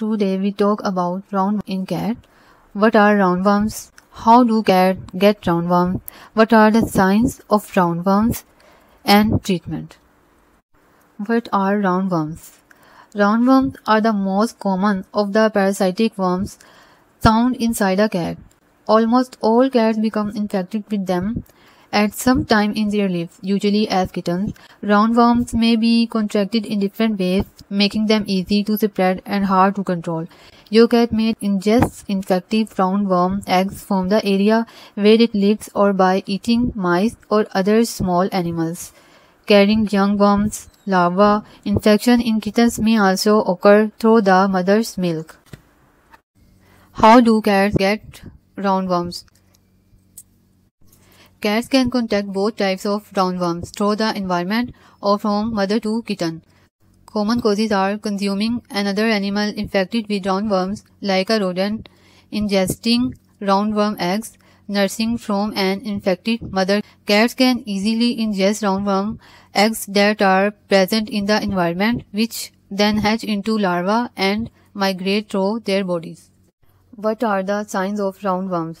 Today we talk about roundworm in cat. What are roundworms? How do cats get roundworm? What are the signs of roundworms and treatment? What are roundworms? Roundworms are the most common of the parasitic worms found inside a cat. Almost all cats become infected with them at some time in their life, usually as kittens. Roundworms may be contracted in different ways, making them easy to spread and hard to control. Your cat may ingest infective roundworm eggs from the area where it lives or by eating mice or other small animals. Carrying young worms, larvae, infection in kittens may also occur through the mother's milk. How do cats get roundworms? Cats can contract both types of roundworms through the environment or from mother to kitten. Common causes are consuming another animal infected with roundworms like a rodent, ingesting roundworm eggs, nursing from an infected mother. Cats can easily ingest roundworm eggs that are present in the environment, which then hatch into larvae and migrate through their bodies. What are the signs of roundworms?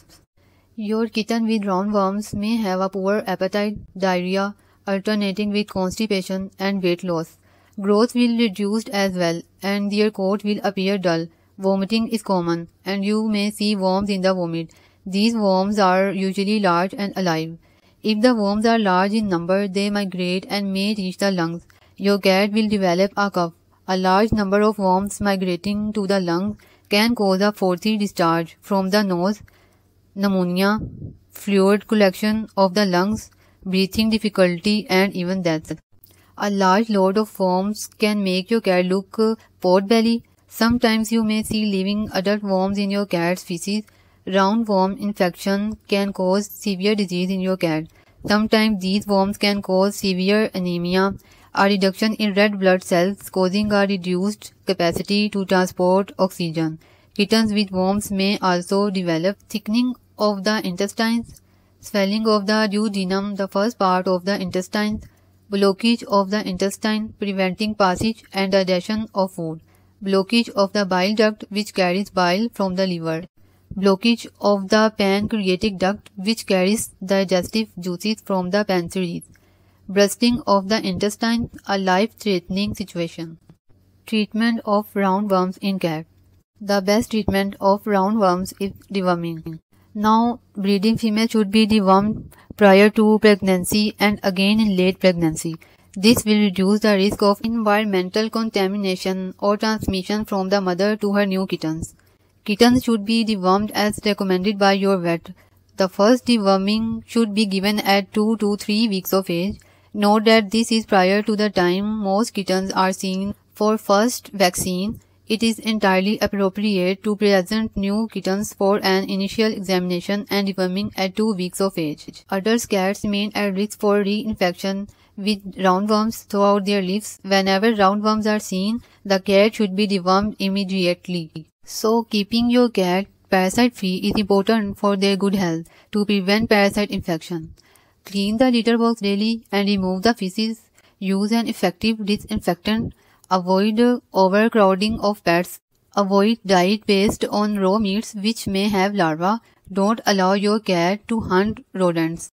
Your kitten with roundworms may have a poor appetite, diarrhea, alternating with constipation and weight loss. Growth will reduce as well, and their coat will appear dull. Vomiting is common, and you may see worms in the vomit. These worms are usually large and alive. If the worms are large in number, they migrate and may reach the lungs. Your cat will develop a cough. A large number of worms migrating to the lungs can cause a forcy discharge from the nose, pneumonia, fluid collection of the lungs, breathing difficulty, and even death. A large load of worms can make your cat look pot-belly. Sometimes you may see living adult worms in your cat's feces. Roundworm infection can cause severe disease in your cat. Sometimes these worms can cause severe anemia, a reduction in red blood cells, causing a reduced capacity to transport oxygen. Kittens with worms may also develop thickening of the intestines, swelling of the duodenum, the first part of the intestines, blockage of the intestine, preventing passage and digestion of food, blockage of the bile duct, which carries bile from the liver, blockage of the pancreatic duct, which carries digestive juices from the pancreas, bursting of the intestine, a life-threatening situation. Treatment of roundworms in cats. The best treatment of roundworms is deworming. Now, breeding females should be dewormed prior to pregnancy and again in late pregnancy. This will reduce the risk of environmental contamination or transmission from the mother to her new kittens. Kittens should be dewormed as recommended by your vet. The first deworming should be given at 2 to 3 weeks of age. Note that this is prior to the time most kittens are seen for first vaccine. It is entirely appropriate to present new kittens for an initial examination and deworming at 2 weeks of age. Adult cats remain at risk for reinfection with roundworms throughout their lives. Whenever roundworms are seen, the cat should be dewormed immediately. So, keeping your cat parasite-free is important for their good health. To prevent parasite infection, clean the litter box daily and remove the feces. Use an effective disinfectant. Avoid overcrowding of pets. Avoid diet based on raw meats which may have larvae. Don't allow your cat to hunt rodents.